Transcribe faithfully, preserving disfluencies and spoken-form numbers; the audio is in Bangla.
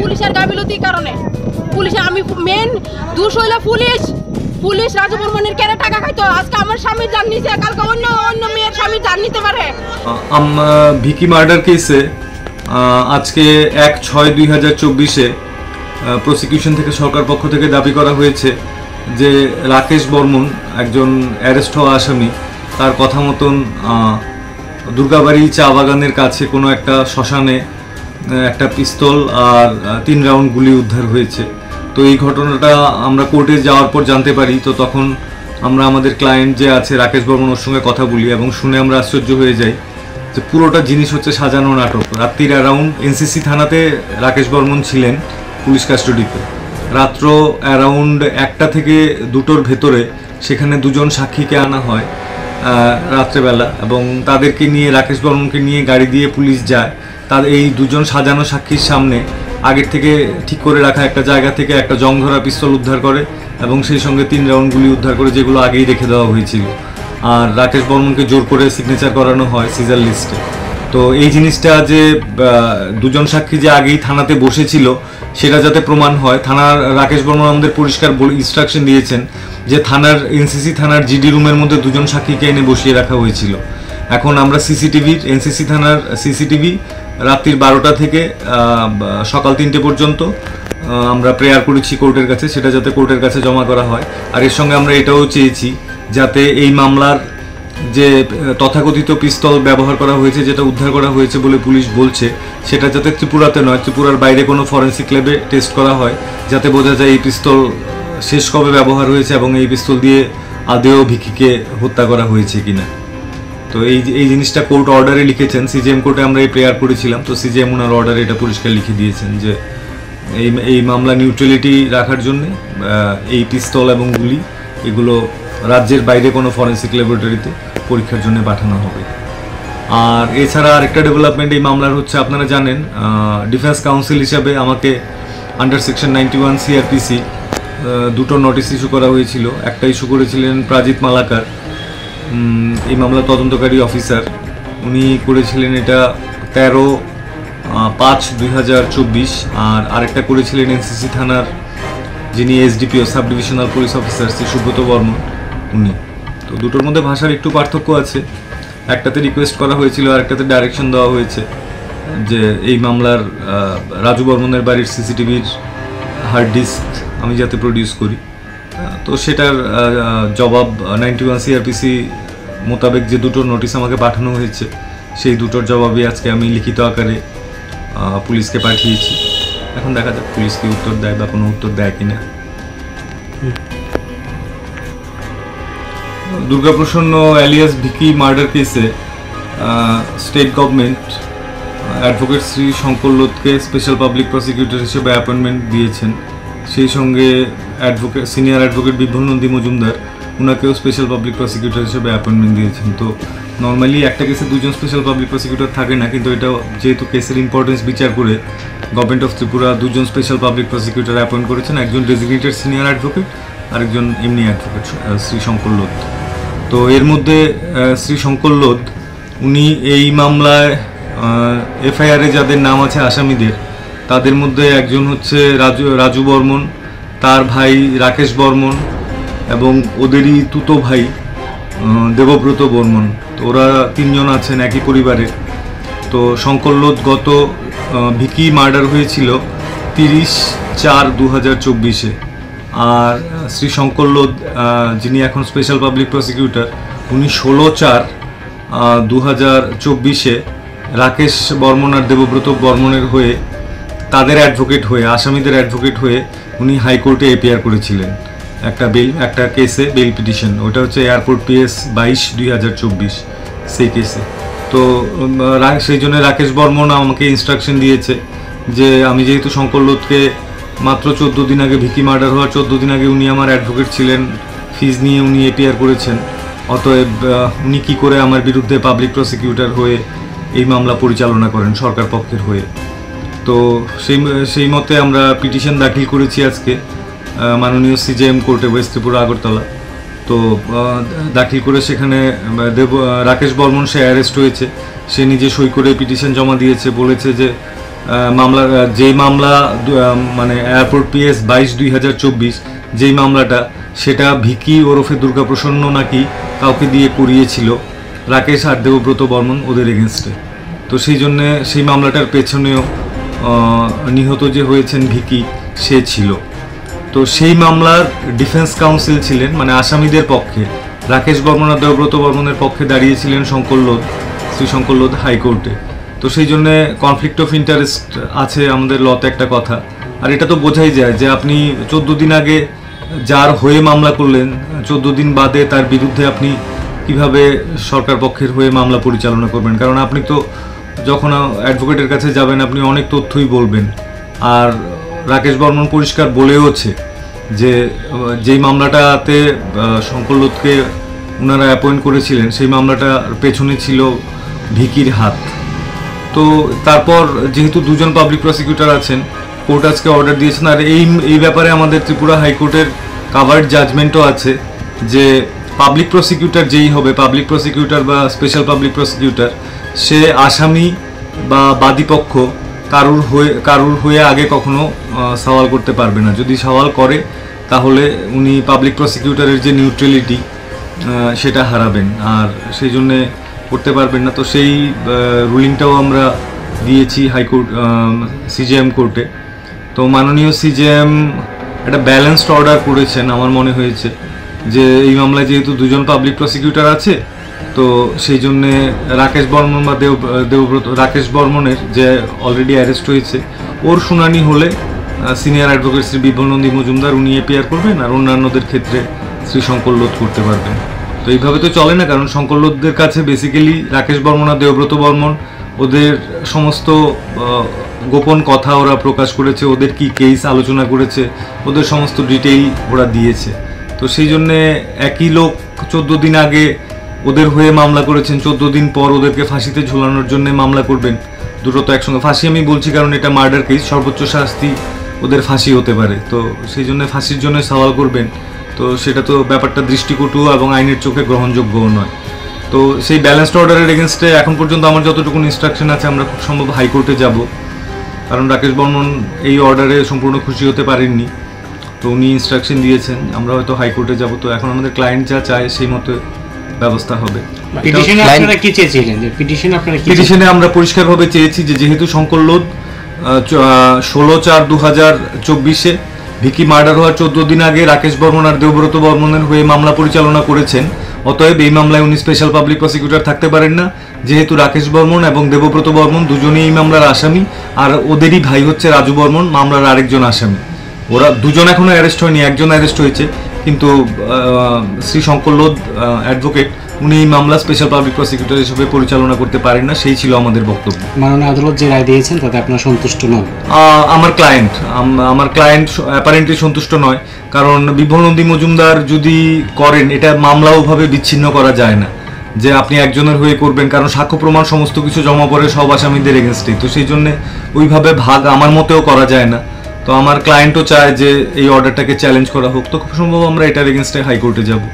পুলিশের গাফিলতির কারণে। পুলিশ আমি মেন দোষ হইলো পুলিশ। পুলিশ রাজু বর্মনের কেন টাকা খাইতো? আজকে আমার স্বামী জান নিছে, কালকে অন্য অন্য মেয়ের স্বামী জান নিতে পারে। আমরা ভিকি মার্ডার কেসে আজকে এক ছয় দুই হাজার চব্বিশে প্রসিকিউশন থেকে সরকার পক্ষ থেকে দাবি করা হয়েছে যে রাকেশ বর্মন একজন অ্যারেস্ট হওয়া আসামি, তার কথা মতন দুর্গাবাড়ি চা বাগানের কাছে কোনো একটা শ্মশানে একটা পিস্তল আর তিন রাউন্ড গুলি উদ্ধার হয়েছে। তো এই ঘটনাটা আমরা কোর্টে যাওয়ার পর জানতে পারি। তো তখন আমরা আমাদের ক্লায়েন্ট যে আছে রাকেশ বর্মন, ওর সঙ্গে কথা বলি এবং শুনে আমরা আশ্চর্য হয়ে যাই যে পুরোটা জিনিস হচ্ছে সাজানো নাটক। রাত্রির অ্যারাউন্ড এনসিসি থানাতে রাকেশ বর্মন ছিলেন পুলিশ কাস্টডিতে। রাত্র অ্যারাউন্ড একটা থেকে দুটোর ভেতরে সেখানে দুজন সাক্ষীকে আনা হয় রাত্রেবেলা, এবং তাদেরকে নিয়ে রাকেশ বর্মনকে নিয়ে গাড়ি দিয়ে পুলিশ যায়। তার এই দুজন সাজানো সাক্ষীর সামনে আগের থেকে ঠিক করে রাখা একটা জায়গা থেকে একটা জংধরা পিস্তল উদ্ধার করে এবং সেই সঙ্গে তিন রাউন্ড গুলি উদ্ধার করে, যেগুলো আগেই রেখে দেওয়া হয়েছিল। আর রাকেশ বর্মনকে জোর করে সিগনেচার করানো হয় সিজার লিস্টে। তো এই জিনিসটা যে দুজন সাক্ষী যে আগেই থানাতে বসেছিল সেটা যাতে প্রমাণ হয়, থানার রাকেশ বর্মন আমাদের পরিষ্কার ইনস্ট্রাকশন দিয়েছেন যে থানার এনসিসি থানার জিডি রুমের মধ্যে দুজন সাক্ষীকে এনে বসিয়ে রাখা হয়েছিল। এখন আমরা সিসিটিভির এনসিসি থানার সিসিটিভি রাত্রির বারোটা থেকে সকাল তিনটে পর্যন্ত আমরা প্রেয়ার করেছি কোর্টের কাছে, সেটা যাতে কোর্টের কাছে জমা করা হয়। আর এর সঙ্গে আমরা এটাও চেয়েছি যাতে এই মামলার যে তথাকথিত পিস্তল ব্যবহার করা হয়েছে, যেটা উদ্ধার করা হয়েছে বলে পুলিশ বলছে, সেটা যাতে ত্রিপুরাতে নয়, ত্রিপুরার বাইরে কোনো ফরেন্সিক ল্যাবে টেস্ট করা হয়, যাতে বোঝা যায় এই পিস্তল শেষ কবে ব্যবহার হয়েছে এবং এই পিস্তল দিয়ে আদেও ভিকিকে হত্যা করা হয়েছে কিনা। তো এই এই জিনিসটা কোর্ট অর্ডারে লিখেছেন, সিজিএম কোর্টে আমরা এই প্রেয়ার করেছিলাম। তো সিজিএম ওনার অর্ডারে এটা পরিষ্কার লিখে দিয়েছেন যে এই এই মামলা নিউট্রালিটি রাখার জন্যে এই পিস্তল এবং গুলি এগুলো রাজ্যের বাইরে কোনো ফরেন্সিক ল্যাবরেটরিতে পরীক্ষার জন্য পাঠানো হবে। আর এছাড়া আরেকটা ডেভেলপমেন্ট এই মামলার হচ্ছে, আপনারা জানেন ডিফেন্স কাউন্সিল হিসাবে আমাকে under section ninety one CrPC দুটো নোটিশ ইস্যু করা হয়েছিল। একটা ইস্যু করেছিলেন প্রাজিত মালাকার, এই মামলার তদন্তকারী অফিসার। উনি করেছিলেন এটা তেরো পাঁচ দুই হাজার চব্বিশ। আর আরেকটা করেছিলেন এনসিসি থানার যিনি SDPO sub divisional police officer Shri Subrata Barman, উনি। তো দুটোর মধ্যে ভাষার একটু পার্থক্য আছে, একটাতে রিকোয়েস্ট করা হয়েছিল, আরেকটাতে ডাইরেকশন দেওয়া হয়েছে যে এই মামলার রাজু বর্মনের বাড়ির সিসিটিভির হার্ড ডিস্ক আমি যাতে প্রডিউস করি। তো সেটার জবাব নাইনটি ওয়ান সিআরপিসি মোতাবেক যে দুটো নোটিশ আমাকে পাঠানো হয়েছে, সেই দুটোর জবাবে আজকে আমি লিখিত আকারে পুলিশকে পাঠিয়েছি। এখন দেখা যাক পুলিশ কি উত্তর দেয় বা কোনো উত্তর দেয় কিনা। দুর্গা প্রসন্ন অ্যালিয়াস ভিকি মার্ডার কেসে state government advocate Shri Shankar লোধকে স্পেশাল পাবলিক প্রসিকিউটর হিসেবে অ্যাপয়েন্টমেন্ট দিয়েছেন। সেই সঙ্গে advocate senior advocate Biplab Nandi Majumdar, ওনাকেও স্পেশাল পাবলিক প্রসিকিউটর হিসেবে অ্যাপয়েন্টমেন্ট দিয়েছেন। তো নর্মালি একটা কেসে দুজন স্পেশাল পাবলিক প্রসিকিউটর থাকে না, কিন্তু এটা যেহেতু কেসের ইম্পর্টেন্স বিচার করে গভর্নমেন্ট অফ ত্রিপুরা দুজন স্পেশাল পাবলিক প্রসিকিউটর অ্যাপয়েন্ট করেছেন, একজন ডেজিগনেটেড সিনিয়র অ্যাডভোকেট, আরেকজন এমনি অ্যাডভোকেট শ্রী শঙ্কর লোধ। তো এর মধ্যে শ্রী শঙ্কর লোধ উনি এই মামলায় এফআইআরে যাদের নাম আছে আসামিদের, তাদের মধ্যে একজন হচ্ছে রাজু রাজু বর্মন, তার ভাই রাকেশ বর্মন এবং ওদেরই তুতো ভাই দেবব্রত বর্মন। তো ওরা তিনজন আছেন একই পরিবারে। তো শঙ্কর লোধ গত ভিকি মার্ডার হয়েছিল তিরিশ চার দু হাজার চব্বিশে। আর শ্রী শঙ্কর লোধ যিনি এখন স্পেশাল পাবলিক প্রসিকিউটর, উনি ষোলো চার দু হাজার চব্বিশে রাকেশ বর্মন আর দেবব্রত বর্মনের হয়ে, তাদের অ্যাডভোকেট হয়ে, আসামিদের অ্যাডভোকেট হয়ে উনি হাইকোর্টে এপিয়ার করেছিলেন একটা বেল একটা কেসে, বেল পিটিশন। ওটা হচ্ছে এয়ারপোর্ট পিএস বাইশ দুই হাজার চব্বিশ সেই কেসে। তো সেই জন্য রাকেশ বর্মন আমাকে ইনস্ট্রাকশন দিয়েছে যে আমি যেহেতু শঙ্কর লোধকে মাত্র চোদ্দো দিন আগে, ভিকি মার্ডার হওয়ার চোদ্দো দিন আগে উনি আমার অ্যাডভোকেট ছিলেন, ফিজ নিয়ে উনি এপিয়ার করেছেন, অতএব উনি কী করে আমার বিরুদ্ধে পাবলিক প্রসিকিউটর হয়ে এই মামলা পরিচালনা করেন সরকার পক্ষের হয়ে। তো সেই সেই মতে আমরা পিটিশন দাখিল করেছি আজকে মাননীয় সিজেএম কোর্টে ওয়েস্ট ত্রিপুরা আগরতলা। তো দাখিল করে সেখানে দেব রাকেশ বর্মন সে অ্যারেস্ট হয়েছে, সে নিজে সই করে পিটিশন জমা দিয়েছে, বলেছে যে মামলা, যে মামলা মানে এয়ারপোর্ট পিএস বাইশ দুই হাজার চব্বিশ যেই মামলাটা, সেটা ভিকি ওরফে দুর্গা প্রসন্ন নাকি কাউকে দিয়ে করিয়েছিল রাকেশ আর দেবব্রত বর্মন ওদের এগেনস্টে। তো সেই জন্যে সেই মামলাটার পেছনেও নিহত যে হয়েছেন ভিকি, সে ছিল। তো সেই মামলার ডিফেন্স কাউন্সিল ছিলেন, মানে আসামিদের পক্ষে রাকেশ বর্মন আর দেবব্রত বর্মনের পক্ষে দাঁড়িয়েছিলেন শঙ্কর লোধ, শ্রী শঙ্কর লোধ হাইকোর্টে। তো সেই জন্যে কনফ্লিক্ট অফ ইন্টারেস্ট আছে আমাদের লতে একটা কথা। আর এটা তো বোঝাই যায় যে আপনি চোদ্দো দিন আগে যার হয়ে মামলা করলেন, চোদ্দো দিন বাদে তার বিরুদ্ধে আপনি কিভাবে সরকার পক্ষের হয়ে মামলা পরিচালনা করবেন, কারণ আপনি তো যখন অ্যাডভোকেটের কাছে যাবেন আপনি অনেক তথ্যই বলবেন। আর রাকেশ বর্মন পরিষ্কার বলেওছে যে যেই মামলাটাতে শঙ্কর লোধকে ওনারা অ্যাপয়েন্ট করেছিলেন সেই মামলাটার পেছনে ছিল ভিকির হাত। তো তারপর যেহেতু দুজন পাবলিক প্রসিকিউটর আছেন, কোর্ট আজকে অর্ডার দিয়েছেন। আর এই এই ব্যাপারে আমাদের ত্রিপুরা হাইকোর্টের কাভার্ড জাজমেন্টও আছে যে পাবলিক প্রসিকিউটর যেই হবে, পাবলিক প্রসিকিউটর বা স্পেশাল পাবলিক প্রসিকিউটর, সে আসামি বা বাদীপক্ষ কারুর হয়ে কারুর হয়ে আগে কখনো সওয়াল করতে পারবে না। যদি সওয়াল করে তাহলে উনি পাবলিক প্রসিকিউটরের যে নিউট্রালিটি সেটা হারাবেন, আর সেই জন্যে করতে পারবেন না। তো সেই রুলিংটাও আমরা দিয়েছি হাইকোর্ট সিজেএম কোর্টে। তো মাননীয় সিজেএম একটা ব্যালেন্সড অর্ডার করেছেন। আমার মনে হয়েছে যে এই মামলায় যেহেতু দুজন পাবলিক প্রসিকিউটর আছে, তো সেই জন্যে রাকেশ বর্মন বা দেব দেবব্রত রাকেশ বর্মনের যে অলরেডি অ্যারেস্ট হয়েছে ওর শুনানি হলে সিনিয়র অ্যাডভোকেট শ্রী বিপ্লব নন্দী মজুমদার উনি এপিয়ার করবেন, আর অন্যান্যদের ক্ষেত্রে শ্রী শঙ্কর লোধ করতে পারবেন। তো এইভাবে তো চলে না, কারণ শঙ্কর লোধদের কাছে বেসিক্যালি রাকেশ বর্মন আর দেবব্রত বর্মন ওদের সমস্ত গোপন কথা ওরা প্রকাশ করেছে, ওদের কি কেস আলোচনা করেছে, ওদের সমস্ত ডিটেইল ওরা দিয়েছে। তো সেই জন্যে একই লোক চোদ্দো দিন আগে ওদের হয়ে মামলা করেছেন, চোদ্দো দিন পর ওদেরকে ফাঁসিতে ঝোলানোর জন্য মামলা করবেন, দুটো তো একসঙ্গে। ফাঁসি আমি বলছি কারণ এটা মার্ডার কেস, সর্বোচ্চ শাস্তি ওদের ফাঁসি হতে পারে। তো সেই জন্য ফাঁসির জন্য সওয়াল করবেন, তো সেটা তো ব্যাপারটা দৃষ্টিকটু এবং আইনের চোখে গ্রহণযোগ্যও নয়। তো সেই ব্যালেন্সড অর্ডারের এগেনস্টে এখন পর্যন্ত আমার যতটুকু ইনস্ট্রাকশন আছে আমরা খুব সম্ভব হাইকোর্টে যাব, কারণ রাকেশ বর্মন এই অর্ডারে সম্পূর্ণ খুশি হতে পারেননি। তো উনি ইনস্ট্রাকশন দিয়েছেন, আমরা হয়তো হাইকোর্টে যাব। তো এখন আমাদের ক্লায়েন্ট যা চায় সেই মতো ব্যবস্থা হবে। পিটিশনে আপনারা কি চেয়েছিলেন? যে পিটিশনে আপনারা কি পিটিশনে আমরা পরিষ্কারভাবে চেয়েছি যে যেহেতু শঙ্কর লোধ ষোলো চার দু হাজার চব্বিশে ভিকি মার্ডার হওয়ার চোদ্দো দিন আগে রাকেশ বর্মন আর দেবব্রত বর্মনের হয়ে মামলা পরিচালনা করেছেন, অতএব এই মামলায় উনি স্পেশাল পাবলিক প্রসিকিউটর থাকতে পারেন না, যেহেতু রাকেশ বর্মন এবং দেবব্রত বর্মন দুজনেই এই মামলার আসামি, আর ওদেরই ভাই হচ্ছে রাজু বর্মন মামলার আরেকজন আসামি। ওরা দুজন এখনও অ্যারেস্ট হয়নি, একজন অ্যারেস্ট হয়েছে, কিন্তু শ্রী শঙ্কর লোধ অ্যাডভোকেট উনি এই মামলা স্পেশাল পাবলিক প্রসিকিউটর হিসেবে পরিচালনা করতে পারেন না, সেই ছিল আমাদের বক্তব্য। মাননীয় আদালত যে রায় দিয়েছেন তাতে আপনারা সন্তুষ্ট নন? আমার ক্লায়েন্ট আমার ক্লায়েন্ট অ্যাপারেন্টলি সন্তুষ্ট নয়, কারণ বিপ্লব নন্দী মজুমদার যদি করেন এটা মামলা ওভাবে বিচ্ছিন্ন করা যায় না যে আপনি একজনের হয়ে করবেন, কারণ সাক্ষ্য প্রমাণ সমস্ত কিছু জমা পড়ে সব আসামিদের এগেনস্টে। তো সেই জন্যে ওইভাবে ভাগ আমার মতেও করা যায় না। তো আমার ক্লায়েন্টও চায় যে এই অর্ডারটাকে চ্যালেঞ্জ করা হোক। তো খুব সম্ভব আমরা এটার এগেনস্টে হাইকোর্টে যাব।